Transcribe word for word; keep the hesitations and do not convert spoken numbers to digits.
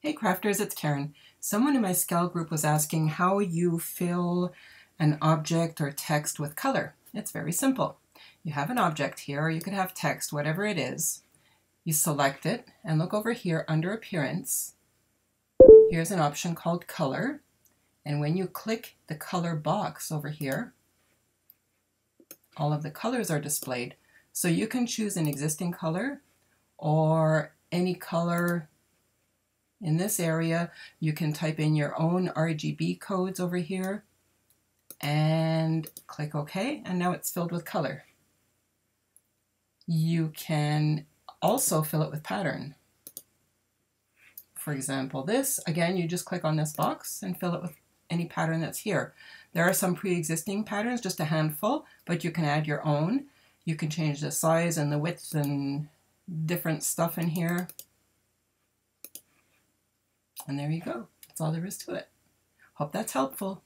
Hey crafters, it's Karen. Someone in my Scal group was asking how you fill an object or text with color. It's very simple. You have an object here, or you could have text, whatever it is. You select it and look over here under Appearance. Here's an option called Color. And when you click the color box over here, all of the colors are displayed. So you can choose an existing color or any color in this area. You can type in your own R G B codes over here and click OK, and now it's filled with color. You can also fill it with pattern. For example, this, again, you just click on this box and fill it with any pattern that's here. There are some pre-existing patterns, just a handful, but you can add your own. You can change the size and the width and different stuff in here. And there you go. That's all there is to it. Hope that's helpful.